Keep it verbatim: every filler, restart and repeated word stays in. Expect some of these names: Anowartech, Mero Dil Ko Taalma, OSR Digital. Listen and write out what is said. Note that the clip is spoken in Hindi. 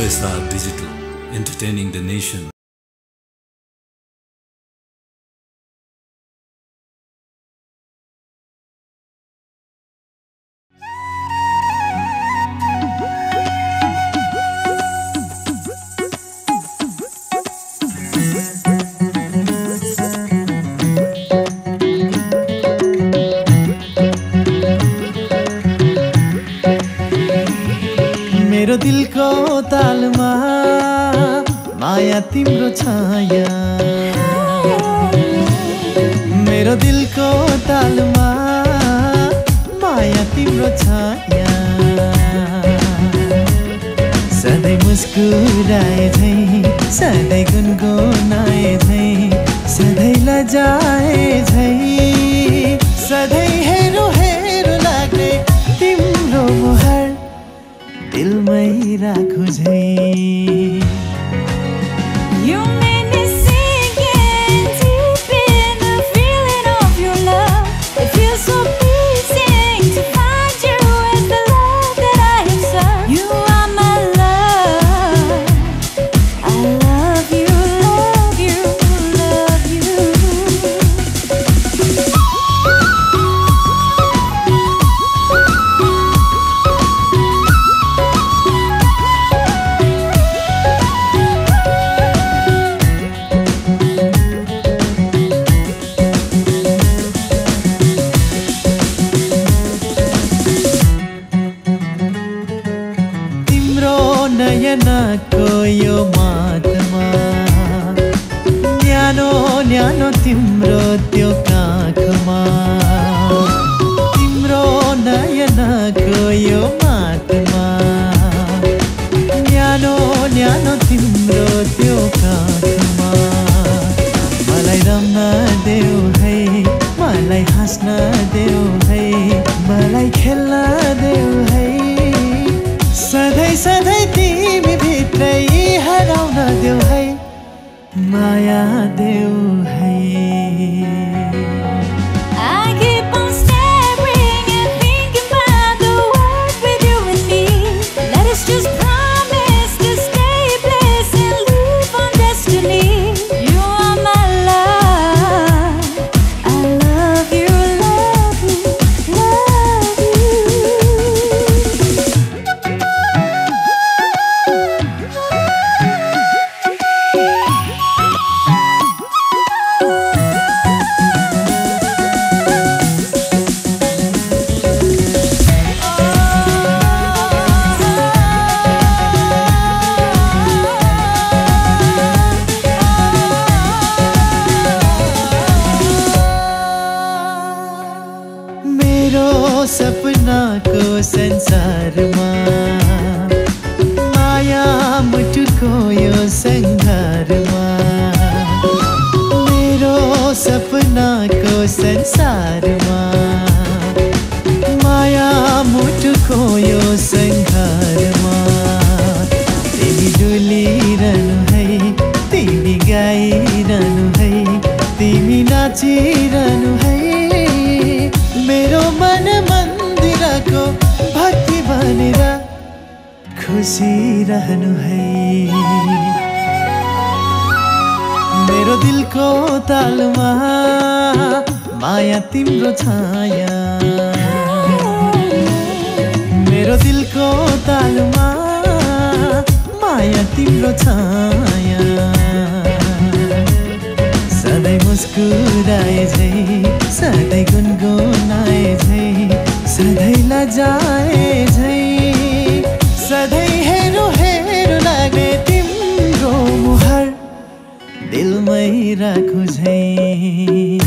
O S R Digital, entertaining the nation. मेरो दिल को तालमा माया तिम्रो छाया, मेरो दिल को तालमा माया तिम्रो छाया। सधैँ मुस्कुराए झै, सधैँ गुनगुनाए झै, सधैँ लजाए झै, सधैँ हेरो हेरो लाग्ने तिम्रो मुहार दिलमै राखु झै। You made me sink in deep in the feeling of your love. It feels so pleasing to find you in the love that I have served. You are my love, I love you, love you, love you. नयनको यो मातमा न्यानो न्यानो तिम्रो त्यो काखमा, तिम्रो नयनको यो मातमा न्यानो न्यानो तिम्रो त्यो काखमा। मलाई रम्न देऊ है, मलाई हाँस्न देऊ है, मलाई खेल्न देऊ है, सधैँ सधैँ तिमी भित्रै हराउन देऊ है, माया देऊ है। सपना को संसारमा माया मुटुको यो संघारमा, मेरो सपना को संसारमा माया मुटुको यो संघारमा। तिमी डुलिरहनु है, तिमी गाइरहनु है, तिमी नाचिरहनु है, मेरो मन मंदिर को भक्ति बनेर खुशी रहनु है। मेरो दिल को तालमा माया तिम्रो छाया, मेरो दिल को तालमा माया तिम्रो छाया। सधैँ मुस्कुराए झै, सधैँ गुनगुनाए झै, सधैँ लजाए झै, सधैँ हेरो हेरो लाग्ने तिम्रो मुहार दिलमै राखु झै।